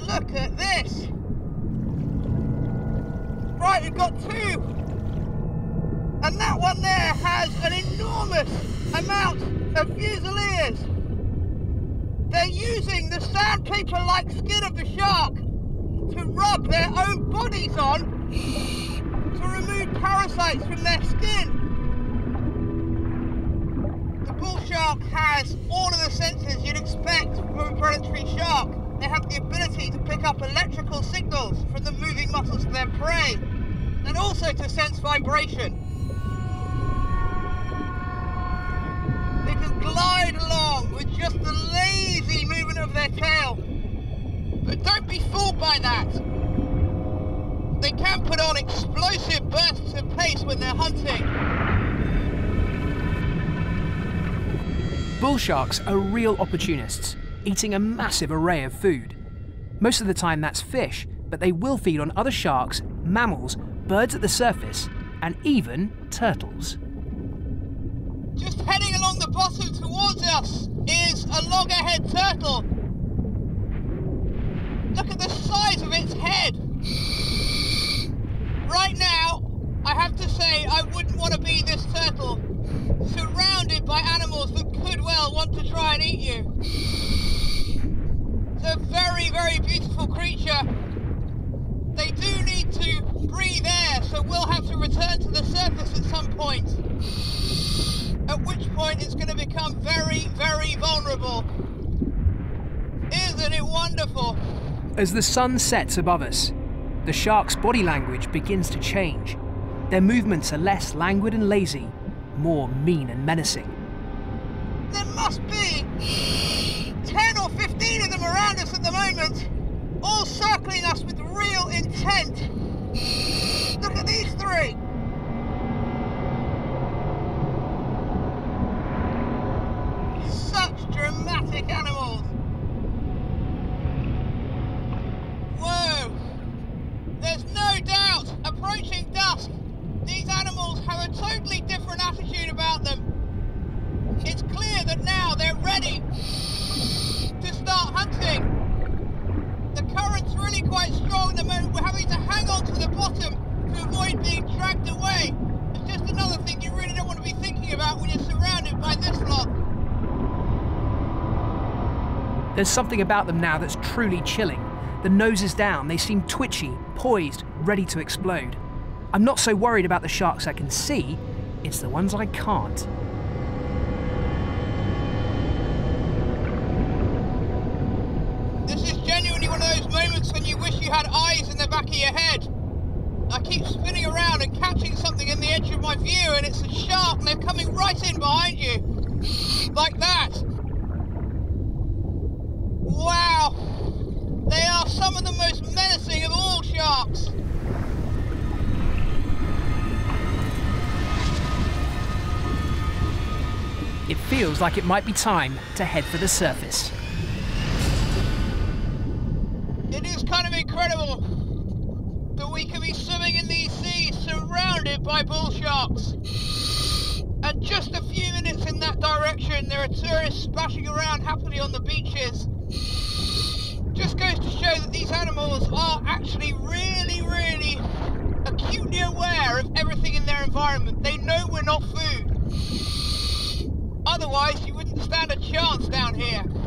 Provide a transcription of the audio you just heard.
Look at this. Right, you've got two. And that one there has an enormous amount of fusiliers. They're using the sandpaper-like skin of the shark to rub their own bodies on to remove parasites from their skin. The bull shark has all of the senses you'd expect from a predatory shark. They have the ability to pick up electrical signals from the moving muscles of their prey, and also to sense vibration. They can glide along with just the lazy movement of their tail. But don't be fooled by that. They can put on explosive bursts of pace when they're hunting. Bull sharks are real opportunists, eating a massive array of food. Most of the time that's fish, but they will feed on other sharks, mammals, birds at the surface, and even turtles. Just heading along the bottom towards us is a loggerhead turtle. Look at the size of its head. Right now, I have to say I wouldn't want to be this turtle, surrounded by animals that could well want to try and eat you. It's a very, very beautiful creature. They do need to breathe air, so we'll have to return to the surface at some point, at which point it's going to become very, very vulnerable. Isn't it wonderful? As the sun sets above us, the shark's body language begins to change. Their movements are less languid and lazy, more mean and menacing. There must be 10 or 15 of them around us at the moment, all circling us with real intent. Look at these three. Such dramatic animals. Whoa. There's no doubt, approaching dusk, these animals have a totally different attitude about them. It's clear that now they're ready to start hunting. The current's really quite strong at the moment. We're having to hang on to the bottom to avoid being dragged away. It's just another thing you really don't want to be thinking about when you're surrounded by this lot. There's something about them now that's truly chilling. The nose is down, they seem twitchy, poised, ready to explode. I'm not so worried about the sharks I can see, it's the ones I can't. This is genuinely one of those moments when you wish you had eyes in the back of your head. I keep spinning around and catching something in the edge of my view, and it's a shark and they're coming right in behind you, like that. Wow, they are some of the most menacing of all sharks. It feels like it might be time to head for the surface. It is kind of incredible that we can be swimming in these seas surrounded by bull sharks. And just a few minutes in that direction, there are tourists splashing around happily on the beaches. Just goes to show that these animals are actually really, really acutely aware of everything in their environment. They know we're not food. Otherwise, you wouldn't stand a chance down here.